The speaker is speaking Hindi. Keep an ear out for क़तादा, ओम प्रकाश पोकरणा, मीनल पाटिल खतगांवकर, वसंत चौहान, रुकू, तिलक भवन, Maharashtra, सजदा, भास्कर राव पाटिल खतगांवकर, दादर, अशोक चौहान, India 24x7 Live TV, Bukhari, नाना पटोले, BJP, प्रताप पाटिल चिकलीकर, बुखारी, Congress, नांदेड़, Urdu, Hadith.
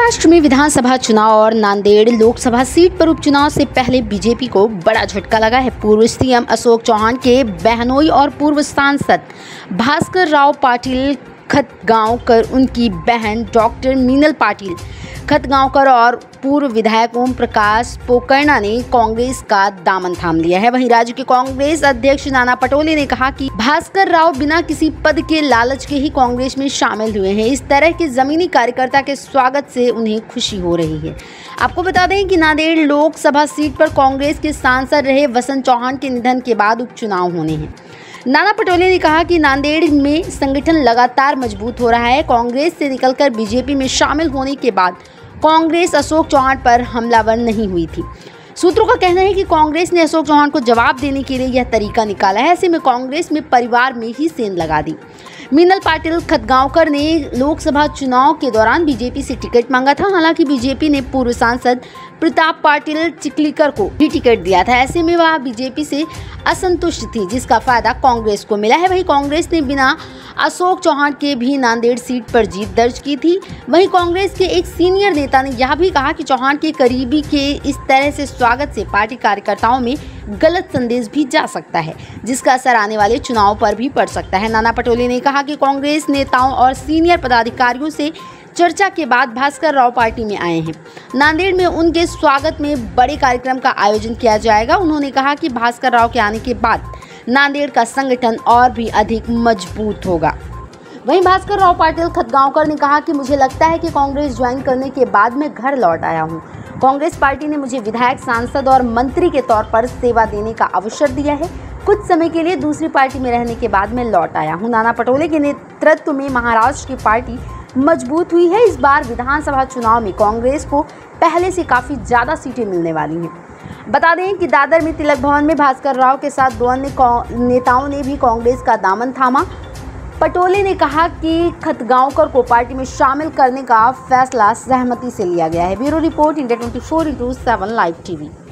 महाराष्ट्र में विधानसभा चुनाव और नांदेड़ लोकसभा सीट पर उपचुनाव से पहले बीजेपी को बड़ा झटका लगा है। पूर्व सीएम अशोक चौहान के बहनोई और पूर्व सांसद भास्कर राव पाटिल खतगांवकर, उनकी बहन डॉक्टर मीनल पाटिल खतगांवकर और पूर्व विधायक ओम प्रकाश पोकरणा ने कांग्रेस का दामन थाम लिया है। वहीं राज्य के कांग्रेस अध्यक्ष नाना पटोले ने कहा कि भास्कर राव बिना किसी पद के लालच के ही कांग्रेस में शामिल हुए हैं। इस तरह के जमीनी कार्यकर्ता के स्वागत से उन्हें खुशी हो रही है। आपको बता दें कि नांदेड़ लोकसभा सीट पर कांग्रेस के सांसद रहे वसंत चौहान के निधन के बाद उपचुनाव होने हैं। नाना पटोले ने कहा कि नांदेड़ में संगठन लगातार मजबूत हो रहा है। कांग्रेस से निकलकर बीजेपी में शामिल होने के बाद कांग्रेस अशोक चौहान पर हमलावर नहीं हुई थी। सूत्रों का कहना है कि कांग्रेस ने अशोक चौहान को जवाब देने के लिए यह तरीका निकाला है। ऐसे में कांग्रेस में परिवार में ही सेंध लगा दी। मीनल पाटिल खतगांवकर ने लोकसभा चुनाव के दौरान बीजेपी से टिकट मांगा था। हालांकि बीजेपी ने पूर्व सांसद प्रताप पाटिल चिकलीकर को भी टिकट दिया था। ऐसे में वह बीजेपी से असंतुष्ट थी, जिसका फायदा कांग्रेस को मिला है। वहीं कांग्रेस ने बिना अशोक चौहान के भी नांदेड़ सीट पर जीत दर्ज की थी। वहीं कांग्रेस के एक सीनियर नेता ने यह भी कहा कि चौहान के करीबी के इस तरह से स्वागत से पार्टी कार्यकर्ताओं में गलत संदेश भी जा सकता है, जिसका असर आने वाले चुनाव पर भी पड़ सकता है। नाना पटोले ने कहा कि कांग्रेस नेताओं और सीनियर पदाधिकारियों से चर्चा के बाद भास्कर राव पार्टी में आए हैं। नांदेड़ में उनके स्वागत में बड़े कार्यक्रम का आयोजन किया जाएगा। उन्होंने कहा कि भास्कर राव के आने के बाद नांदेड़ का संगठन और भी अधिक मजबूत होगा। वहीं भास्कर राव पाटिल खतगांवकर ने कहा कि मुझे लगता है कि कांग्रेस ज्वाइन करने के बाद मैं घर लौट आया हूँ। कांग्रेस पार्टी ने मुझे विधायक, सांसद और मंत्री के तौर पर सेवा देने का अवसर दिया है। कुछ समय के लिए दूसरी पार्टी में रहने के बाद मैं लौट आया हूँ। नाना पटोले के नेतृत्व में महाराष्ट्र की पार्टी मजबूत हुई है। इस बार विधानसभा चुनाव में कांग्रेस को पहले से काफ़ी ज़्यादा सीटें मिलने वाली हैं। बता दें कि दादर में तिलक भवन में भास्कर राव के साथ दो अन्य नेताओं ने भी कांग्रेस का दामन थामा। पटोले ने कहा कि खतगांवकर को पार्टी में शामिल करने का फैसला सहमति से लिया गया है। Bureau report, India 24/7 live TV.